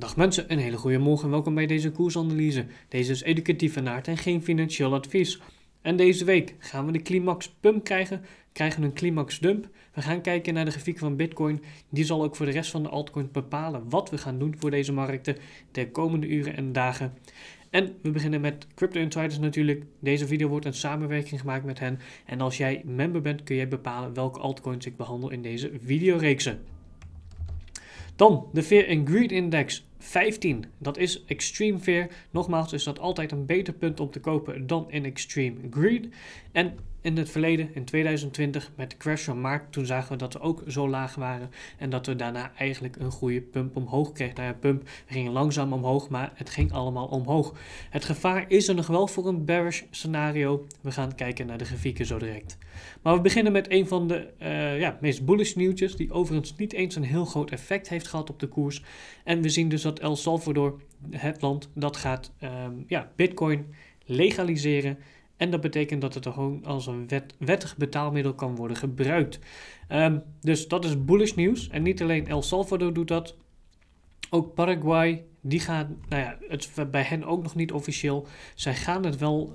Dag mensen, een hele goede morgen en welkom bij deze koersanalyse. Deze is educatieve aard en geen financieel advies. En deze week gaan we de climax pump krijgen, krijgen een climax dump. We gaan kijken naar de grafiek van Bitcoin. Die zal ook voor de rest van de altcoins bepalen wat we gaan doen voor deze markten de komende uren en dagen. En we beginnen met Crypto Insiders natuurlijk. Deze video wordt een samenwerking gemaakt met hen. En als jij member bent kun jij bepalen welke altcoins ik behandel in deze videoreeksen. Dan de Fear and Greed Index 15. Dat is Extreme Fear. Nogmaals is dat altijd een beter punt om te kopen dan in Extreme Greed. En in het verleden, in 2020, met de crash van maart, toen zagen we dat we ook zo laag waren. En dat we daarna eigenlijk een goede pump omhoog kregen. Nou ja, pump ging langzaam omhoog, maar het ging allemaal omhoog. Het gevaar is er nog wel voor een bearish scenario. We gaan kijken naar de grafieken zo direct. Maar we beginnen met een van de meest bullish nieuwtjes, die overigens niet eens een heel groot effect heeft gehad op de koers. En we zien dus dat El Salvador, het land, dat gaat Bitcoin legaliseren. En dat betekent dat het gewoon als een wettig betaalmiddel kan worden gebruikt. Dus dat is bullish nieuws. En niet alleen El Salvador doet dat. Ook Paraguay, die gaan, het is bij hen ook nog niet officieel. Zij gaan het wel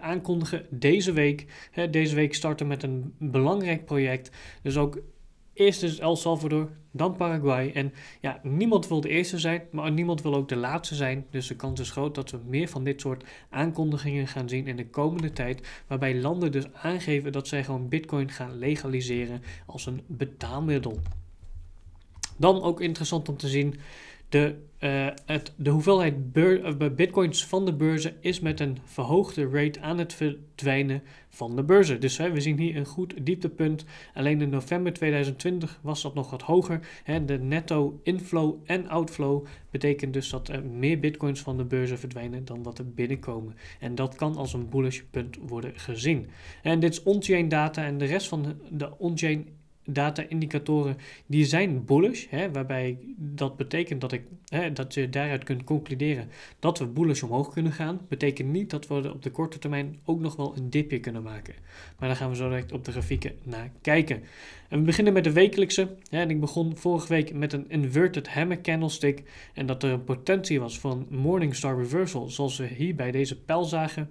aankondigen deze week. Deze week starten met een belangrijk project. Dus ook eerst is El Salvador, dan Paraguay. En ja, niemand wil de eerste zijn, maar niemand wil ook de laatste zijn. Dus de kans is groot dat we meer van dit soort aankondigingen gaan zien in de komende tijd. Waarbij landen dus aangeven dat zij gewoon Bitcoin gaan legaliseren als een betaalmiddel. Dan ook interessant om te zien, de hoeveelheid bitcoins van de beurzen is met een verhoogde rate aan het verdwijnen van de beurzen. Dus we zien hier een goed dieptepunt. Alleen in november 2020 was dat nog wat hoger. De netto inflow en outflow betekent dus dat er meer bitcoins van de beurzen verdwijnen dan dat er binnenkomen. En dat kan als een bullish punt worden gezien. En dit is on-chain data en de rest van de on-chain data-indicatoren die zijn bullish, waarbij dat betekent dat je daaruit kunt concluderen dat we bullish omhoog kunnen gaan. Betekent niet dat we op de korte termijn ook nog wel een dipje kunnen maken. Maar daar gaan we zo direct op de grafieken naar kijken. En we beginnen met de wekelijkse. En ik begon vorige week met een inverted hammer candlestick en dat er een potentie was van Morningstar reversal, zoals we hier bij deze pijl zagen.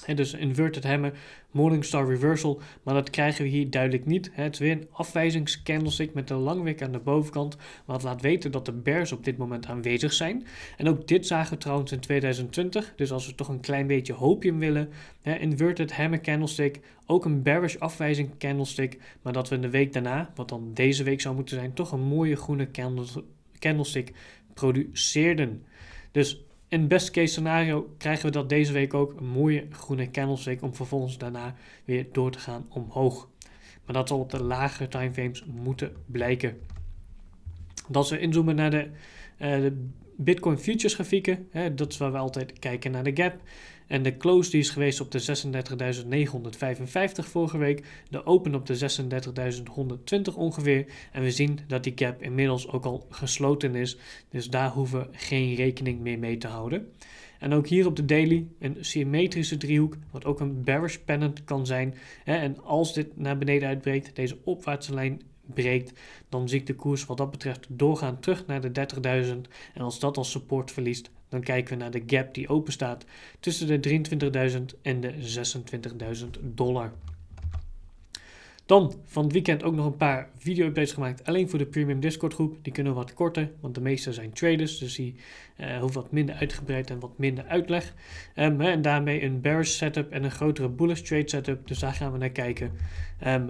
He, dus inverted hammer, Morningstar reversal, maar dat krijgen we hier duidelijk niet. Het is weer een afwijzingscandlestick met een lang wick aan de bovenkant, wat laat weten dat de bears op dit moment aanwezig zijn. En ook dit zagen we trouwens in 2020, dus als we toch een klein beetje hopium willen. Inverted hammer candlestick, ook een bearish afwijzing candlestick, maar dat we in de week daarna, wat dan deze week zou moeten zijn, toch een mooie groene candlestick produceerden. Dus in best case scenario krijgen we dat deze week ook, een mooie groene candlestick om vervolgens daarna weer door te gaan omhoog. Maar dat zal op de lagere timeframes moeten blijken. Als we inzoomen naar de Bitcoin futures grafieken, dat is waar we altijd kijken naar de gap. En de close die is geweest op de 36.955 vorige week. De open op de 36.120 ongeveer. En we zien dat die gap inmiddels ook al gesloten is. Dus daar hoeven we geen rekening meer mee te houden. En ook hier op de daily een symmetrische driehoek, wat ook een bearish pennant kan zijn. En als dit naar beneden uitbreekt, deze opwaartse lijn breekt, dan zie ik de koers wat dat betreft doorgaan terug naar de 30.000. En als dat als support verliest, dan kijken we naar de gap die open staat tussen de 23.000 en de $26.000. Dan van het weekend ook nog een paar video-updates gemaakt, alleen voor de Premium Discord groep. Die kunnen wat korter, want de meeste zijn traders, dus die hoeft wat minder uitgebreid en wat minder uitleg. En daarmee een bearish setup en een grotere bullish trade setup, dus daar gaan we naar kijken.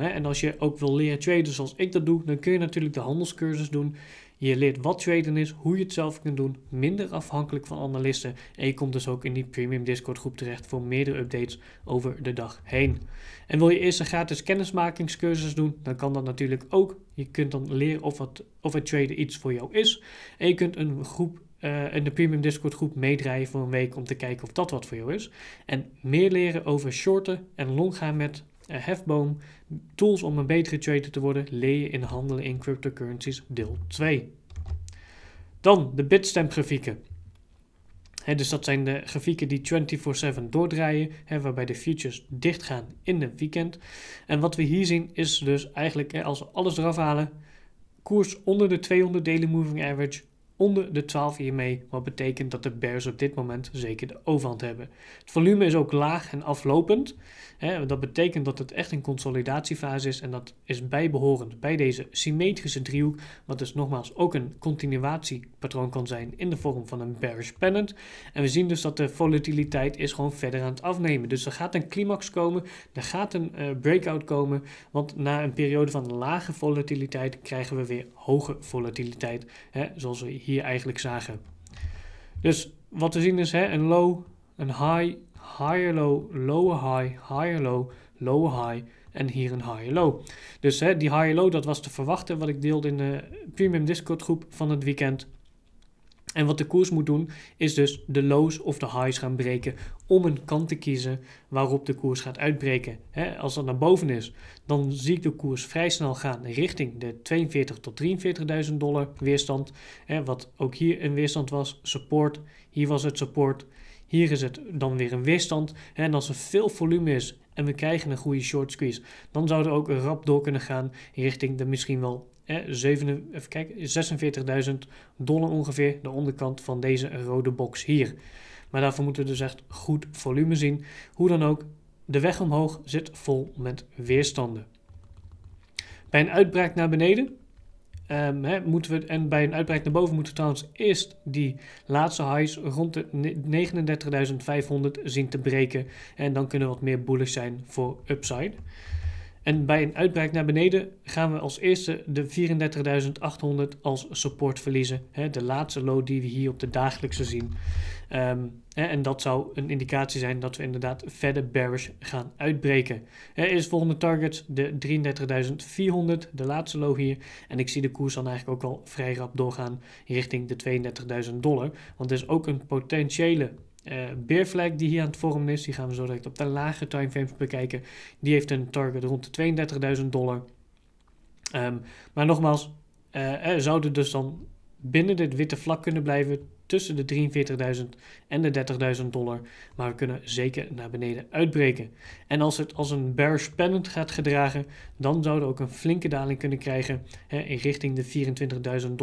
En als je ook wil leren traden zoals ik dat doe, dan kun je natuurlijk de handelscursus doen. Je leert wat traden is, hoe je het zelf kunt doen, minder afhankelijk van analisten. En je komt dus ook in die Premium Discord groep terecht voor meerdere updates over de dag heen. En wil je eerst een gratis kennismakingscursus doen, dan kan dat natuurlijk ook. Je kunt dan leren of het traden iets voor jou is. En je kunt een groep in de Premium Discord groep meedraaien voor een week om te kijken of dat wat voor jou is. En meer leren over shorten en long gaan met hefboom, tools om een betere trader te worden, leer je in handelen in cryptocurrencies deel 2. Dan de Bitstamp grafieken. Dus dat zijn de grafieken die 24/7 doordraaien, waarbij de futures dicht gaan in het weekend. En wat we hier zien is dus eigenlijk, als we alles eraf halen, koers onder de 200 daily moving average, onder de 12 hiermee, wat betekent dat de bears op dit moment zeker de overhand hebben. Het volume is ook laag en aflopend. Dat betekent dat het echt een consolidatiefase is en dat is bijbehorend bij deze symmetrische driehoek, wat dus nogmaals ook een continuatiepatroon kan zijn in de vorm van een bearish pennant. En we zien dus dat de volatiliteit is gewoon verder aan het afnemen. Dus er gaat een climax komen, er gaat een breakout komen, want na een periode van lage volatiliteit krijgen we weer hoge volatiliteit, zoals we hier eigenlijk zagen. Dus wat we zien is een low, een high, higher low, lower high, higher low, lower high en hier een higher low. Dus die higher low, dat was te verwachten wat ik deelde in de premium Discord groep van het weekend. En wat de koers moet doen is dus de lows of de highs gaan breken om een kant te kiezen waarop de koers gaat uitbreken. Als dat naar boven is, dan zie ik de koers vrij snel gaan richting de 42.000 tot $43.000 weerstand. Wat ook hier een weerstand was, support. Hier was het support. Hier is het dan weer een weerstand. En als er veel volume is en we krijgen een goede short squeeze, dan zou er ook rap door kunnen gaan richting de misschien wel $46.000 ongeveer, de onderkant van deze rode box hier. Maar daarvoor moeten we dus echt goed volume zien. Hoe dan ook, de weg omhoog zit vol met weerstanden. Bij een uitbraak naar beneden bij een uitbraak naar boven moeten we trouwens eerst die laatste highs rond de 39.500 zien te breken. En dan kunnen we wat meer bullish zijn voor upside. En bij een uitbraak naar beneden gaan we als eerste de 34.800 als support verliezen. De laatste low die we hier op de dagelijkse zien. En dat zou een indicatie zijn dat we inderdaad verder bearish gaan uitbreken. Is volgende target de 33.400, de laatste low hier. En ik zie de koers dan eigenlijk ook al vrij rap doorgaan richting de $32.000. Want er is ook een potentiële bear flag die hier aan het vormen is, die gaan we zo direct op de lage timeframes bekijken. Die heeft een target rond de $32.000. Maar nogmaals, zouden dus dan binnen dit witte vlak kunnen blijven tussen de $43.000 en de $30.000. Maar we kunnen zeker naar beneden uitbreken. En als het als een bearish pennant gaat gedragen, dan zouden we ook een flinke daling kunnen krijgen in richting de $24.000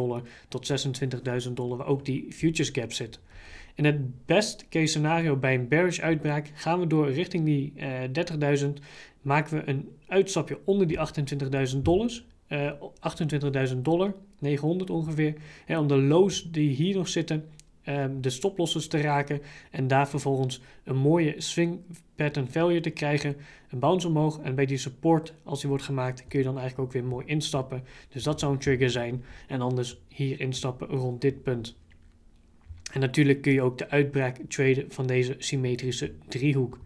tot $26.000, waar ook die futures gap zit. In het best case scenario bij een bearish uitbraak gaan we door richting die $30.000, maken we een uitstapje onder die $28.000, $900 ongeveer, om de lows die hier nog zitten, de stoplosses te raken en daar vervolgens een mooie swing pattern failure te krijgen, een bounce omhoog en bij die support, als die wordt gemaakt, kun je dan eigenlijk ook weer mooi instappen. Dus dat zou een trigger zijn en anders hier instappen rond dit punt. En natuurlijk kun je ook de uitbraak traden van deze symmetrische driehoek.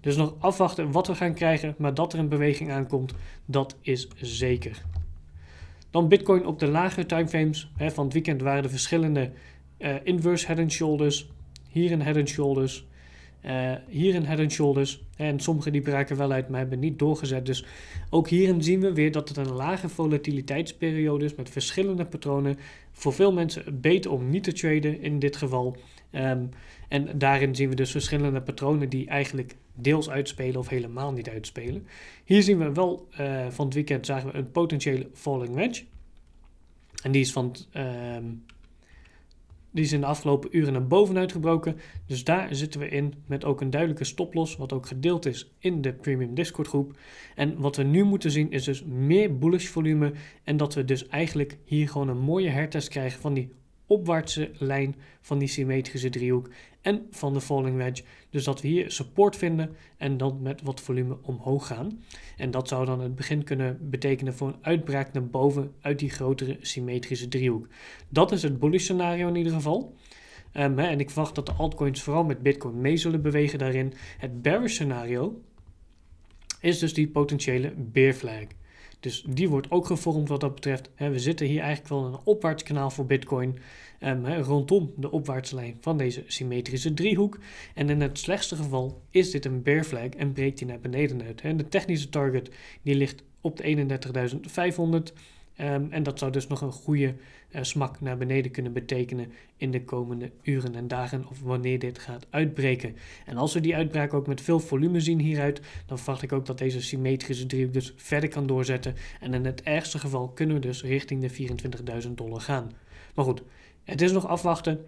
Dus nog afwachten wat we gaan krijgen, maar dat er een beweging aankomt, dat is zeker. Dan Bitcoin op de lagere timeframes. Van het weekend waren er verschillende inverse head and shoulders. Hier een head and shoulders. Hier een head and shoulders. En sommige die braken wel uit, maar hebben niet doorgezet. Dus ook hierin zien we weer dat het een lage volatiliteitsperiode is met verschillende patronen. Voor veel mensen beter om niet te traden in dit geval. En daarin zien we dus verschillende patronen die eigenlijk deels uitspelen of helemaal niet uitspelen. Hier zien we wel, van het weekend zagen we een potentiële falling wedge. En die is die is in de afgelopen uren naar bovenuit gebroken. Dus daar zitten we in met ook een duidelijke stoploss, wat ook gedeeld is in de Premium Discord groep. En wat we nu moeten zien is dus meer bullish volume. En dat we dus eigenlijk hier gewoon een mooie hertest krijgen van die opwaartse lijn van die symmetrische driehoek en van de falling wedge. Dus dat we hier support vinden en dan met wat volume omhoog gaan. En dat zou dan het begin kunnen betekenen voor een uitbraak naar boven uit die grotere symmetrische driehoek. Dat is het bullish scenario in ieder geval. En ik verwacht dat de altcoins vooral met Bitcoin mee zullen bewegen daarin. Het bearish scenario is dus die potentiële bear flag. Dus die wordt ook gevormd wat dat betreft. We zitten hier eigenlijk wel in een opwaartskanaal voor Bitcoin. Rondom de opwaartslijn van deze symmetrische driehoek. En in het slechtste geval is dit een bear flag en breekt die naar beneden uit. De technische target die ligt op de 31.500. En dat zou dus nog een goede smak naar beneden kunnen betekenen in de komende uren en dagen of wanneer dit gaat uitbreken. En als we die uitbraak ook met veel volume zien hieruit, dan verwacht ik ook dat deze symmetrische driehoek dus verder kan doorzetten. En in het ergste geval kunnen we dus richting de $24.000 gaan. Maar goed, Het is nog afwachten.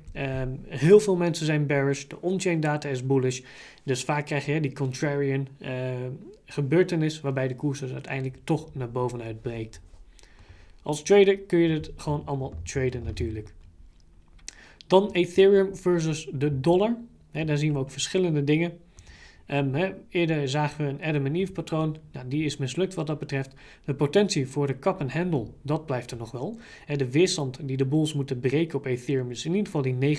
Heel veel mensen zijn bearish. De on-chain data is bullish. Dus vaak krijg je die contrarian gebeurtenis waarbij de koers dus uiteindelijk toch naar bovenuit breekt. Als trader kun je dit gewoon allemaal traden natuurlijk. Dan Ethereum versus de dollar. Daar zien we ook verschillende dingen. Eerder zagen we een Adam en Eve patroon. Nou, die is mislukt wat dat betreft. De potentie voor de cap en handle, dat blijft er nog wel. De weerstand die de bulls moeten breken op Ethereum is in ieder geval die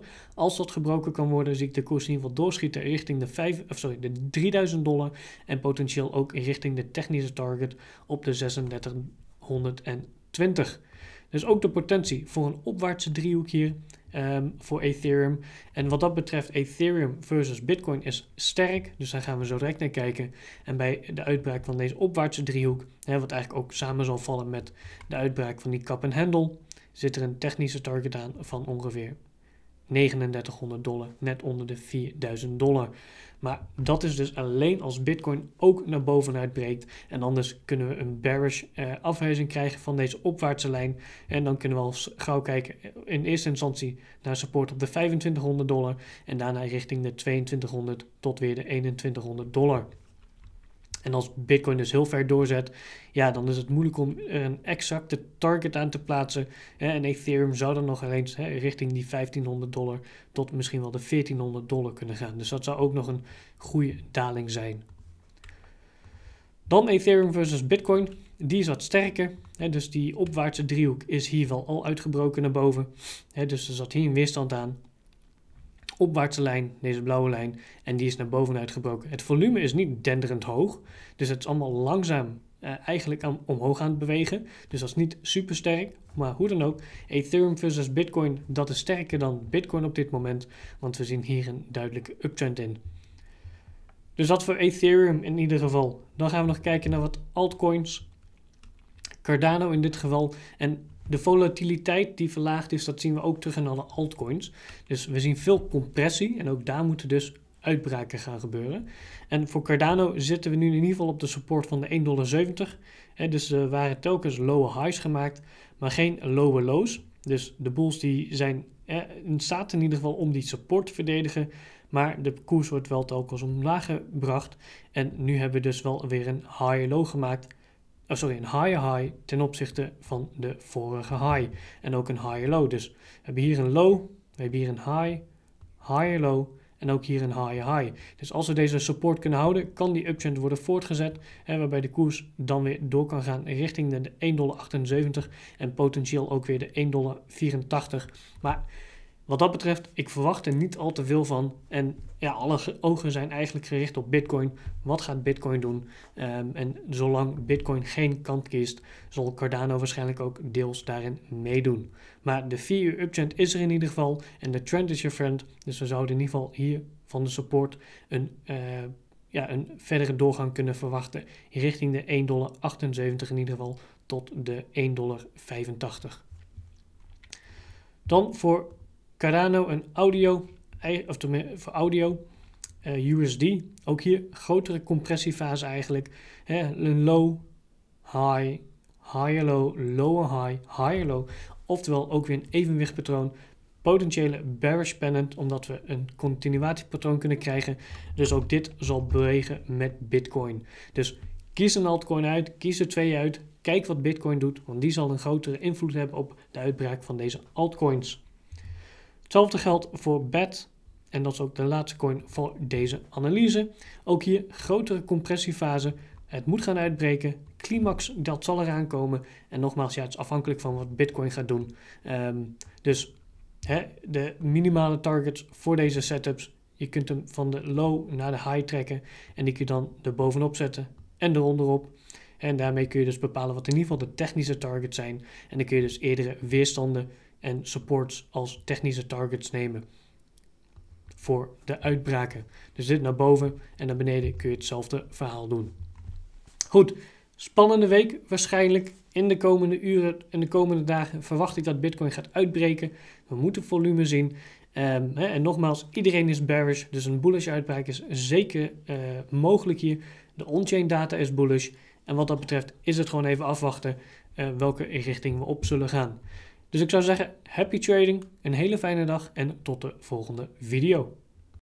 $2,900. Als dat gebroken kan worden, zie ik de koers in ieder geval doorschieten richting de $3,000 en potentieel ook richting de technische target op de 3,620. Dus ook de potentie voor een opwaartse driehoek hier voor Ethereum. En wat dat betreft Ethereum versus Bitcoin is sterk. Dus daar gaan we zo direct naar kijken. En bij de uitbraak van deze opwaartse driehoek, wat eigenlijk ook samen zal vallen met de uitbraak van die cap en handle, zit er een technische target aan van ongeveer $3,900, net onder de $4,000. Maar dat is dus alleen als Bitcoin ook naar bovenuit breekt. En anders kunnen we een bearish afwijzing krijgen van deze opwaartse lijn. En dan kunnen we al gauw kijken in eerste instantie naar support op de $2,500. En daarna richting de $2,200 tot weer de $2,100. En als Bitcoin dus heel ver doorzet, ja, dan is het moeilijk om er een exacte target aan te plaatsen. En Ethereum zou dan nog eens richting die $1,500 tot misschien wel de $1,400 kunnen gaan. Dus dat zou ook nog een goede daling zijn. Dan Ethereum versus Bitcoin. Die is wat sterker. Dus die opwaartse driehoek is hier wel al uitgebroken naar boven. Dus er zat hier een weerstand aan. Opwaartse lijn, deze blauwe lijn, en die is naar boven uitgebroken. Het volume is niet denderend hoog, dus het is allemaal langzaam eigenlijk omhoog aan het bewegen. Dus dat is niet super sterk, maar hoe dan ook. Ethereum versus Bitcoin, dat is sterker dan Bitcoin op dit moment, want we zien hier een duidelijke uptrend in. Dus dat voor Ethereum in ieder geval. Dan gaan we nog kijken naar wat altcoins. Cardano in dit geval, en de volatiliteit die verlaagd is, dat zien we ook terug in alle altcoins. Dus we zien veel compressie en ook daar moeten dus uitbraken gaan gebeuren. En voor Cardano zitten we nu in ieder geval op de support van de $1,70. Dus er waren telkens lowe highs gemaakt, maar geen lowe lows. Dus de bulls die zijn in staat in ieder geval om die support te verdedigen. Maar de koers wordt wel telkens omlaag gebracht. En nu hebben we dus wel weer een higher low gemaakt. Oh, sorry, een higher high ten opzichte van de vorige high. En ook een higher low. Dus we hebben hier een low, we hebben hier een high, higher low en ook hier een higher high. Dus als we deze support kunnen houden, kan die uptrend worden voortgezet. Hè, waarbij de koers dan weer door kan gaan richting de $1,78 en potentieel ook weer de $1,84. Maar wat dat betreft, ik verwacht er niet al te veel van. En ja, alle ogen zijn eigenlijk gericht op Bitcoin. Wat gaat Bitcoin doen? En zolang Bitcoin geen kant kiest, zal Cardano waarschijnlijk ook deels daarin meedoen. Maar de 4-uur uptrend is er in ieder geval. En de trend is your friend. Dus we zouden in ieder geval hier van de support een verdere doorgang kunnen verwachten. Richting de $1,78 in ieder geval tot de $1,85. Dan voor Cardano en audio, of voor audio, USD, ook hier grotere compressiefase eigenlijk. Een low, high, higher low, lower high, higher low. Oftewel ook weer een evenwichtpatroon, potentiële bearish pattern, omdat we een continuatiepatroon kunnen krijgen. Dus ook dit zal bewegen met Bitcoin. Dus kies een altcoin uit, kies er twee uit, kijk wat Bitcoin doet, want die zal een grotere invloed hebben op de uitbraak van deze altcoins. Hetzelfde geldt voor BAT en dat is ook de laatste coin voor deze analyse. Ook hier grotere compressiefase, het moet gaan uitbreken, climax dat zal eraan komen en nogmaals, ja, het is afhankelijk van wat Bitcoin gaat doen. De minimale targets voor deze setups, je kunt hem van de low naar de high trekken en die kun je dan erbovenop zetten en eronderop. En daarmee kun je dus bepalen wat in ieder geval de technische targets zijn en dan kun je dus eerdere weerstanden en supports als technische targets nemen voor de uitbraken. Dus dit naar boven en naar beneden kun je hetzelfde verhaal doen. Goed, spannende week waarschijnlijk. In de komende uren en de komende dagen verwacht ik dat Bitcoin gaat uitbreken. We moeten volume zien. En nogmaals, iedereen is bearish, dus een bullish uitbraak is zeker mogelijk hier. De on-chain data is bullish. En wat dat betreft is het gewoon even afwachten welke richting we op zullen gaan. Dus ik zou zeggen, happy trading, een hele fijne dag en tot de volgende video.